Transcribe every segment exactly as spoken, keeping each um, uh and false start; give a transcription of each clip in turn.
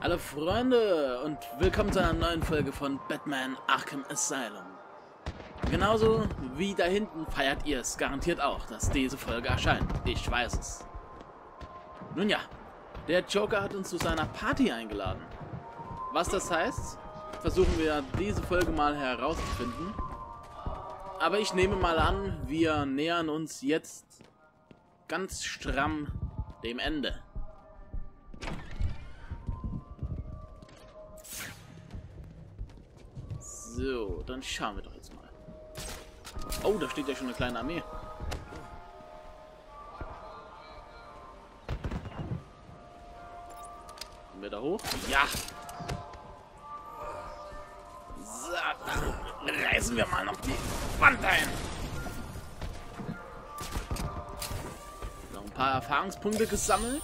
Hallo Freunde und willkommen zu einer neuen Folge von Batman Arkham Asylum. Genauso wie da hinten feiert ihr es garantiert auch, dass diese Folge erscheint. Ich weiß es. Nun ja, der Joker hat uns zu seiner Party eingeladen. Was das heißt, versuchen wir diese Folge mal herauszufinden. Aber ich nehme mal an, wir nähern uns jetzt ganz stramm dem Ende. So, dann schauen wir doch jetzt mal. Oh, da steht ja schon eine kleine Armee. Kommen wir da hoch? Ja! So, dann reißen wir mal noch die Wand ein. Noch ein paar Erfahrungspunkte gesammelt.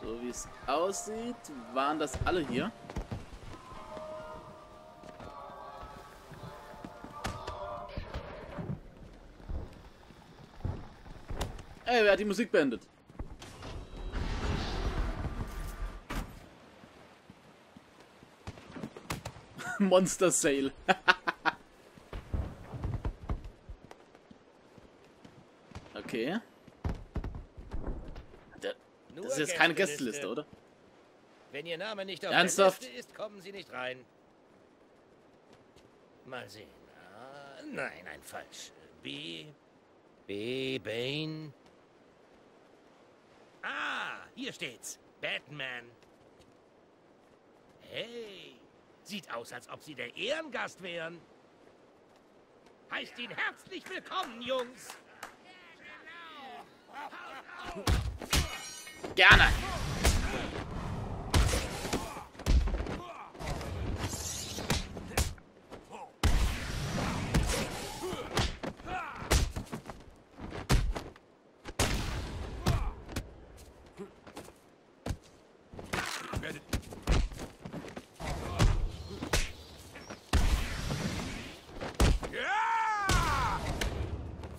So wie es aussieht, waren das alle hier. Ey, wer hat die Musik beendet? Monster Sale. Okay. Das ist jetzt keine Gästeliste, oder? Wenn Ihr Name nicht auf Ernsthaft? Der Liste ist, kommen Sie nicht rein. Mal sehen. Ah, nein, nein, falsch. B. B. Bane. Ah, hier steht's. Batman. Hey, sieht aus, als ob Sie der Ehrengast wären. Heißt ihn herzlich willkommen, Jungs. Gerne.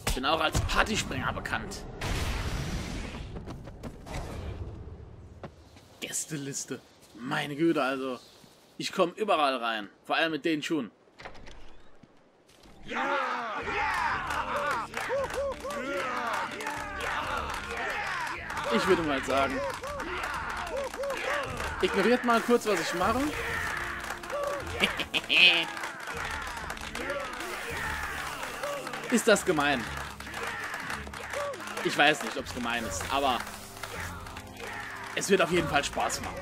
Ich bin auch als Partyspringer bekannt. Gästeliste. Meine Güte, also. Ich komme überall rein. Vor allem mit den Schuhen. Ja! Ja! Ich würde mal sagen. Ignoriert mal kurz, was ich mache. Ist das gemein? Ich weiß nicht, ob es gemein ist, aber es wird auf jeden Fall Spaß machen.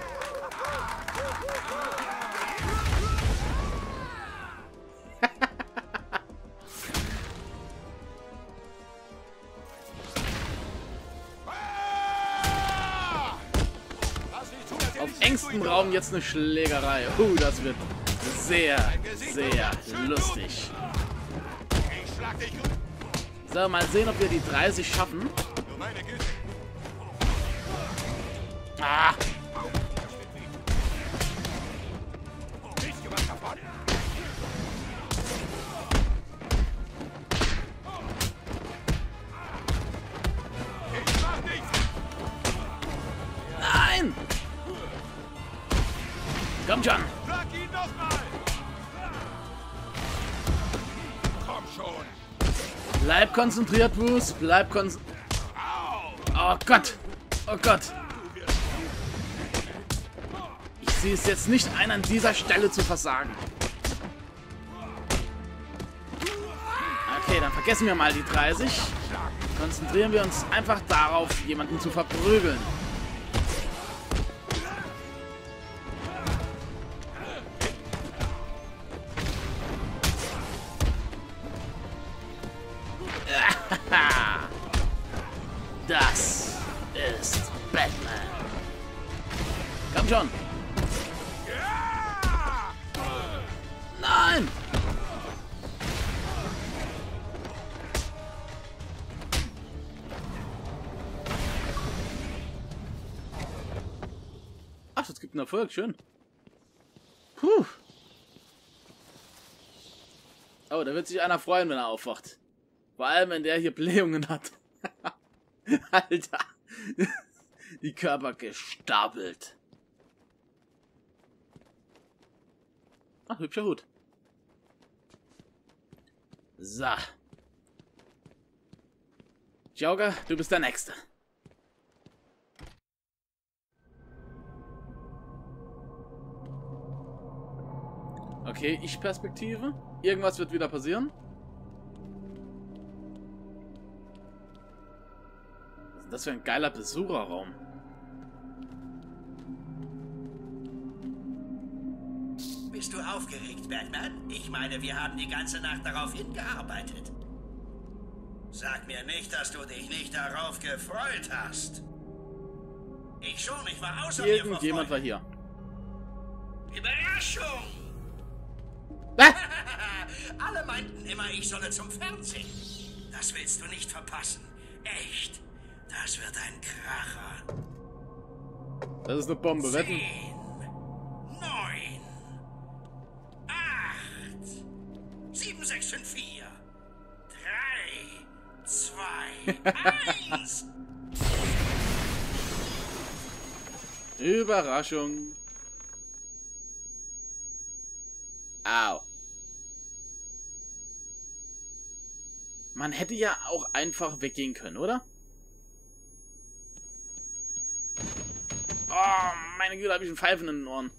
Auf engstem Raum jetzt eine Schlägerei. Uh, das wird sehr, sehr lustig. So, mal sehen, ob wir die dreißig schaffen. Ah. Nein! Komm schon! Schlag ihn noch mal! Komm schon! Bleib konzentriert, Bruce! Bleib konzentriert! Oh Gott! Oh Gott! Sie ist jetzt nicht ein, an dieser Stelle zu versagen. Okay, dann vergessen wir mal die dreißig. Konzentrieren wir uns einfach darauf, jemanden zu verprügeln. Das ist Batman. Komm schon. Nein! Ach, es gibt einen Erfolg, schön. Puh. Oh, da wird sich einer freuen, wenn er aufwacht. Vor allem, wenn der hier Blähungen hat. Alter. Die Körper gestapelt. Ach, hübscher Hut. So. Joker, du bist der Nächste. Okay, Ich-Perspektive. Irgendwas wird wieder passieren. Was ist das für ein geiler Besucherraum? Bist du aufgeregt, Batman? Ich meine, wir haben die ganze Nacht darauf hingearbeitet. Sag mir nicht, dass du dich nicht darauf gefreut hast. Ich schon, ich war außer mir vor Freude. Irgendjemand war hier. Überraschung! Alle meinten immer, ich solle zum Fernsehen. Das willst du nicht verpassen. Echt. Das wird ein Kracher. Das ist eine Bombe. Zehn, wetten. neun, acht, sieben, sechs, fünf, vier, drei, zwei, eins. Überraschung. Au. Man hätte ja auch einfach weggehen können, oder? Oh, meine Güte, habe ich einen Pfeifen in den Ohren.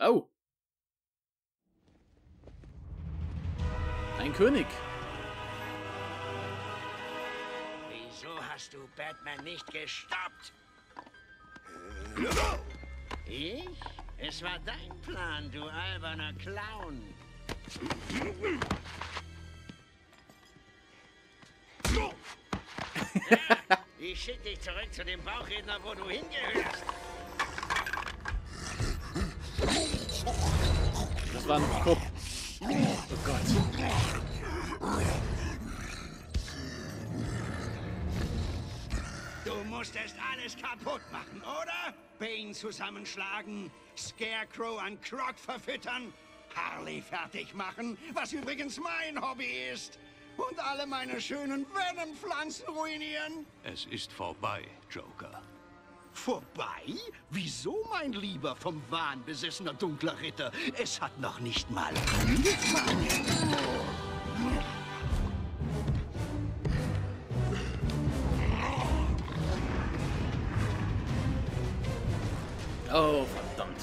Oh. Ein König. Wieso hast du Batman nicht gestoppt? Ich? Es war dein Plan, du alberner Clown. Ja, ich schicke dich zurück zu dem Bauchredner, wo du hingehörst. Das war ein Kopf. Oh Gott. Du musstest alles kaputt machen, oder? Bane zusammenschlagen, Scarecrow an Croc verfüttern, Harley fertig machen, was übrigens mein Hobby ist, und alle meine schönen Venom-Pflanzen ruinieren. Es ist vorbei, Joker. Vorbei? Wieso, mein lieber, vom Wahn besessener dunkler Ritter? Es hat noch nicht mal angefangen. Oh, verdammt.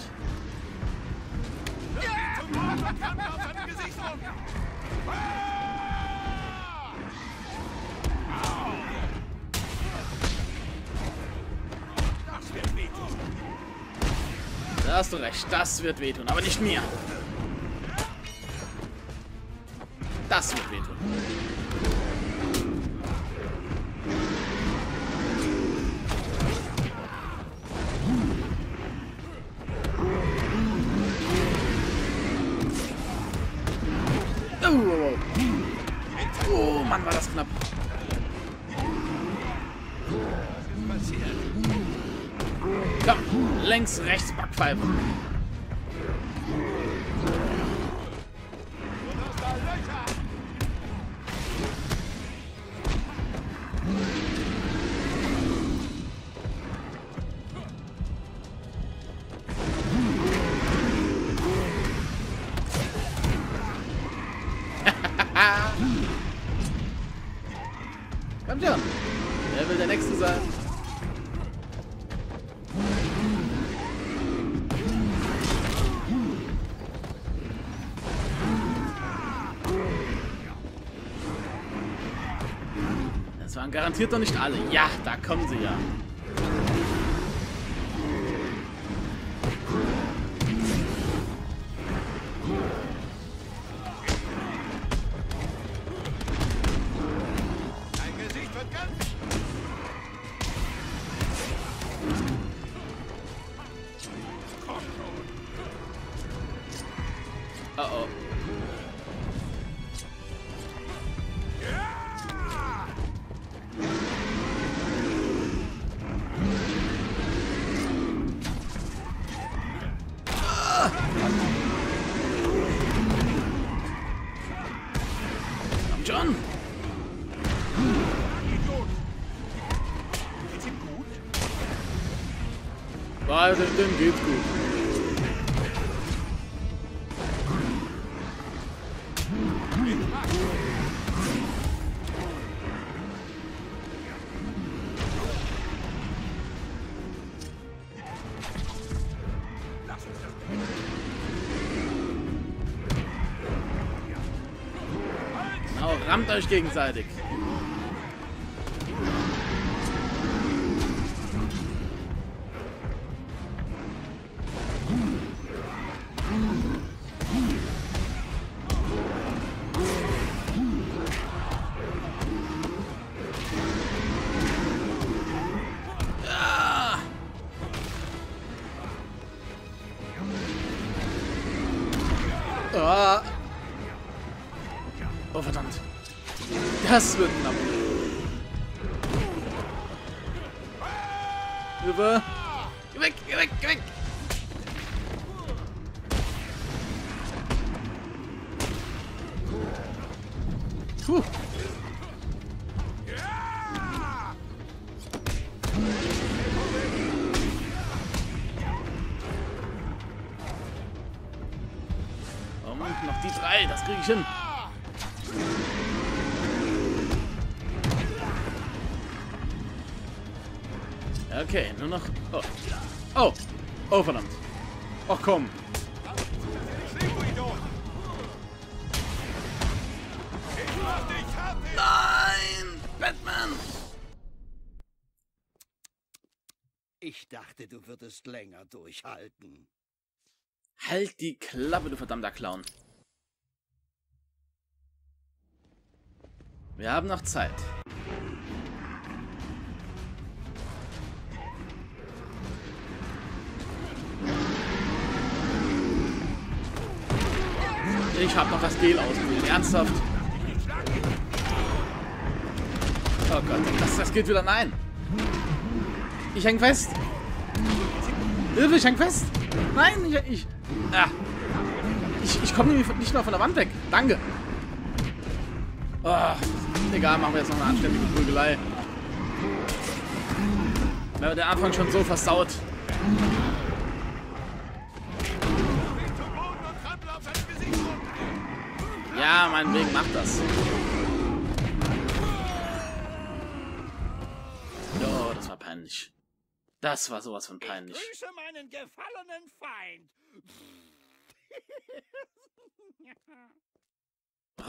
Da hast du recht, das wird wehtun, aber nicht mir. Das wird wehtun. Oh Mann, war das knapp. Was ist passiert? Komm, links, rechts, Backpfeife. Kommt schon. Wer will der Nächste sein? Das waren garantiert doch nicht alle. Ja, da kommen sie ja. Uh-oh. John? Geht's ihm gut? Weil das stimmt, geht's gut. Rammt euch gegenseitig. Ah. Oh, verdammt. Das wird knapp. Rüber. Geh weg, geh weg, geh weg. Puh. Oh Mann, noch die drei, das krieg ich hin. Okay, nur noch... Oh. Oh! Oh, verdammt! Ach komm! Nein! Batman! Ich dachte, du würdest länger durchhalten. Halt die Klappe, du verdammter Clown! Wir haben noch Zeit. Ich hab noch das Gel ausprobiert. Ernsthaft? Oh Gott, das, das geht wieder. Nein! Ich häng fest! Hilfe, ich häng fest! Nein, ich... Ich, ah. ich, ich komme nicht mal von der Wand weg. Danke! Oh, egal, machen wir jetzt noch eine anständige Prügelei. Wenn wir den Anfang schon so versaut... Ja, mein Weg macht das. Oh, das war peinlich. Das war sowas von peinlich. Ich grüße meinen gefallenen Feind.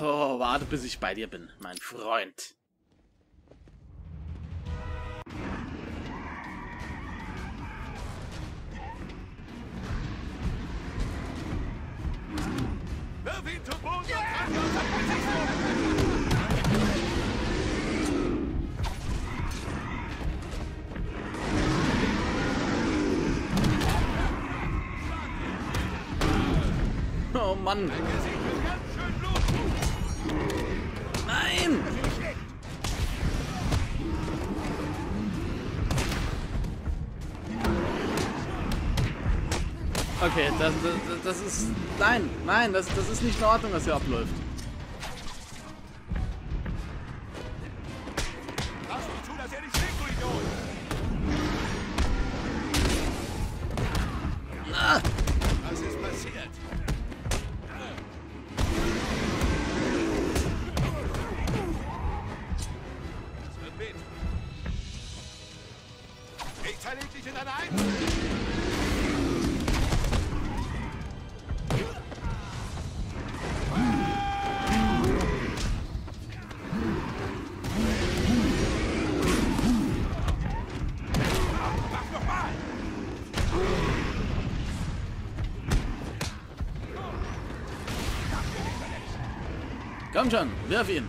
Oh, warte, bis ich bei dir bin, mein Freund. Oh Mann! Nein! Okay, das, das, das ist... Nein, nein, das, das ist nicht in Ordnung, was hier abläuft. Komm schon, wirf ihn.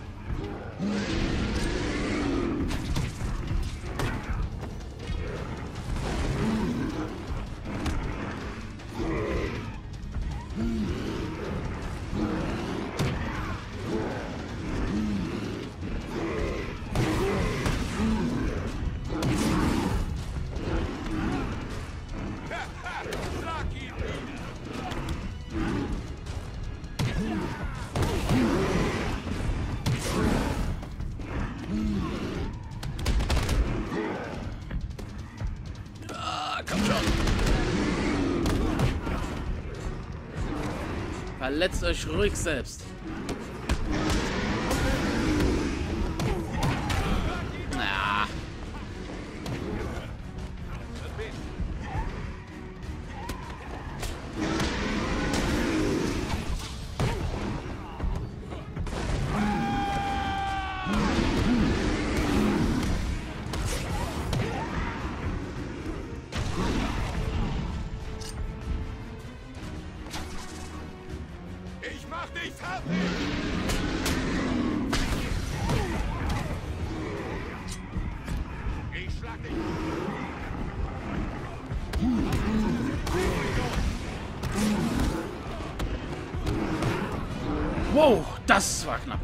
Verletzt euch ruhig selbst. Na. Wow, das war knapp.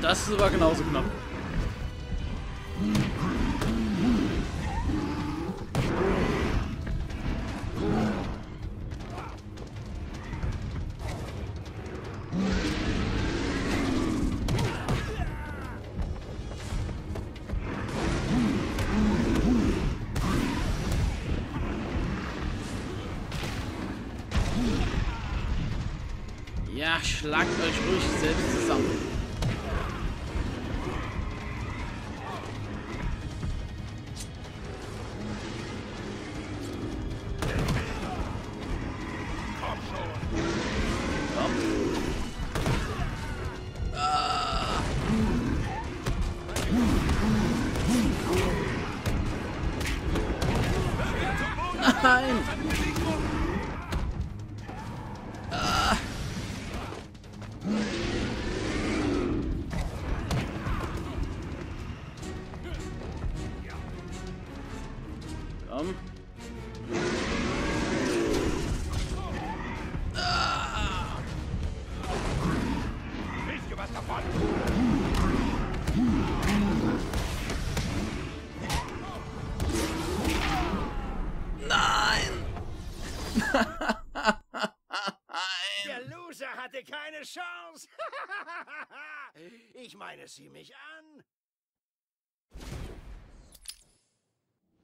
Das war genauso knapp. Ja, schlagt euch ruhig selbst zusammen. Komm. Nein! Keine Chance! Ich meine, sieh mich an!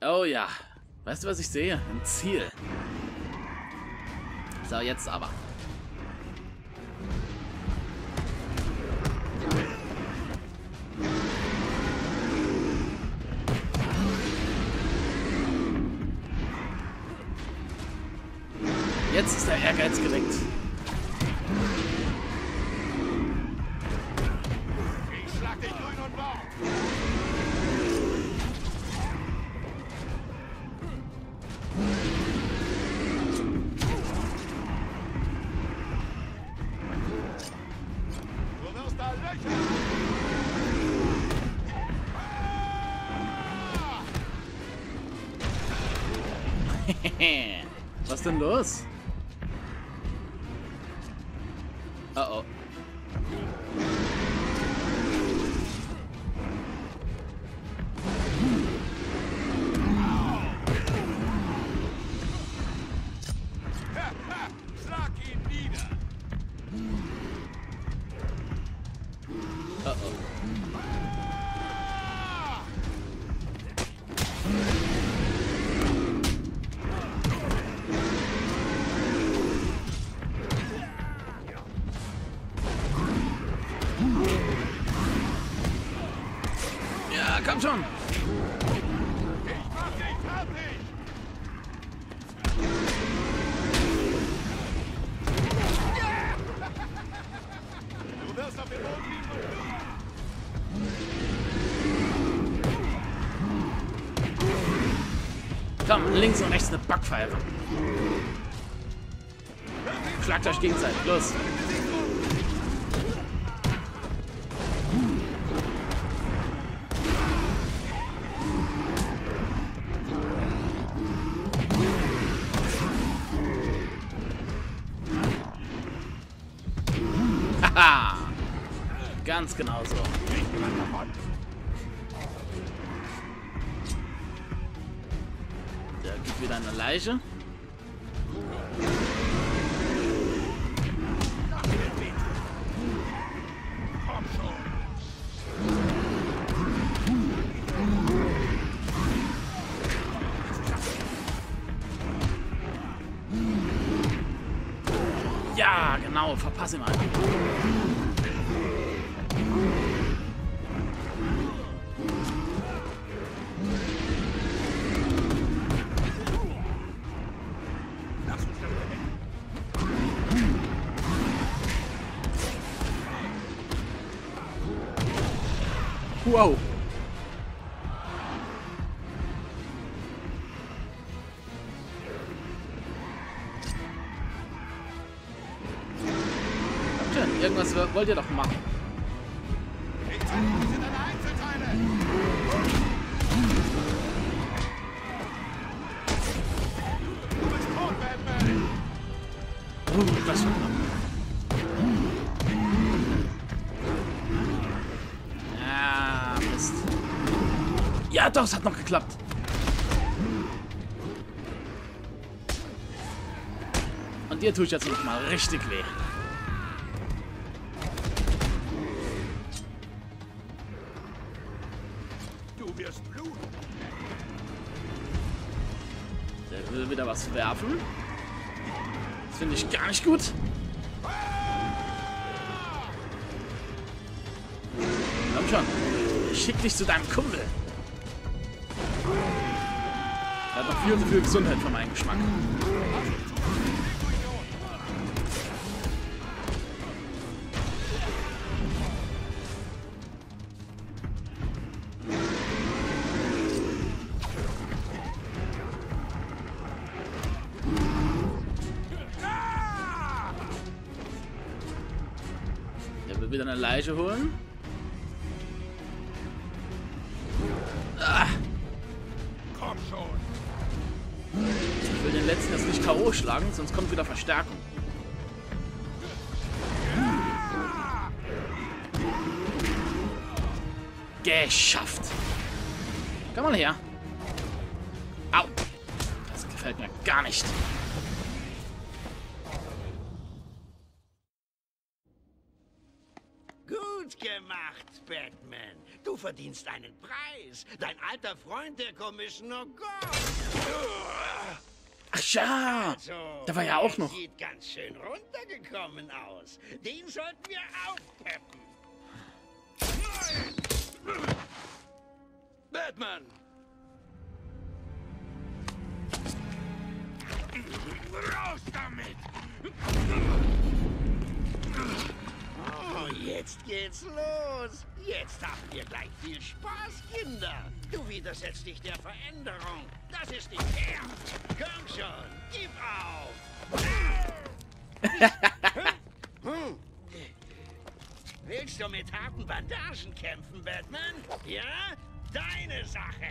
Oh ja. Weißt du, was ich sehe? Ein Ziel. So, jetzt aber. Jetzt ist der Ehrgeiz geweckt. Was denn los? Oh oh. Schlag ihn nieder. Oh oh. Komm schon! Ich mach dich fertig! Du wirst auf dem Boden liegen und du! Komm, links und rechts eine Backpfeife! Schlagt euch gegenseitig, los! Ganz genau so. Da gibt wieder eine Leiche. Ja, genau, verpasse mal. Wow. Irgendwas wollt ihr doch machen. Oh, das war knapp. Ah, Mist. Ja, doch, es hat noch geklappt. Und dir tue ich jetzt noch mal richtig weh. Der will wieder was werfen. Das finde ich gar nicht gut. Komm schon. Ich schick dich zu deinem Kumpel. Er hat noch viel zu viel Gesundheit für meinen Geschmack. Wieder eine Leiche holen. Ah. Komm schon. Ich will den letzten jetzt nicht K O schlagen, sonst kommt wieder Verstärkung. Ja. Geschafft. Komm mal her. Au. Das gefällt mir gar nicht. Gut gemacht, Batman. Du verdienst einen Preis. Dein alter Freund, der Commissioner Gordon. Ach ja, also, da war ja auch noch. Sieht ganz schön runtergekommen aus. Den sollten wir aufpeppen. Batman. Raus damit. Oh, jetzt geht's los. Jetzt haben wir gleich viel Spaß, Kinder. Du widersetzt dich der Veränderung. Das ist nicht fair. Komm schon, gib auf. hm? Willst du mit harten Bandagen kämpfen, Batman? Ja? Deine Sache.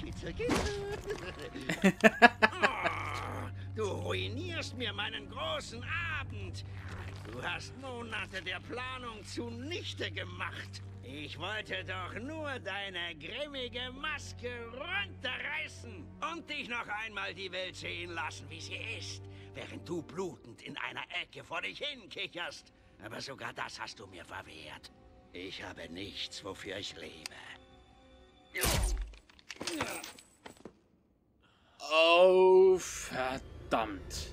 Kitzel, kitzel. Oh, du ruinierst mir meinen großen Abend. Du hast Monate der Planung zunichte gemacht. Ich wollte doch nur deine grimmige Maske runterreißen und dich noch einmal die Welt sehen lassen, wie sie ist, während du blutend in einer Ecke vor dich hinkicherst. Aber sogar das hast du mir verwehrt. Ich habe nichts, wofür ich lebe. Oh, verdammt.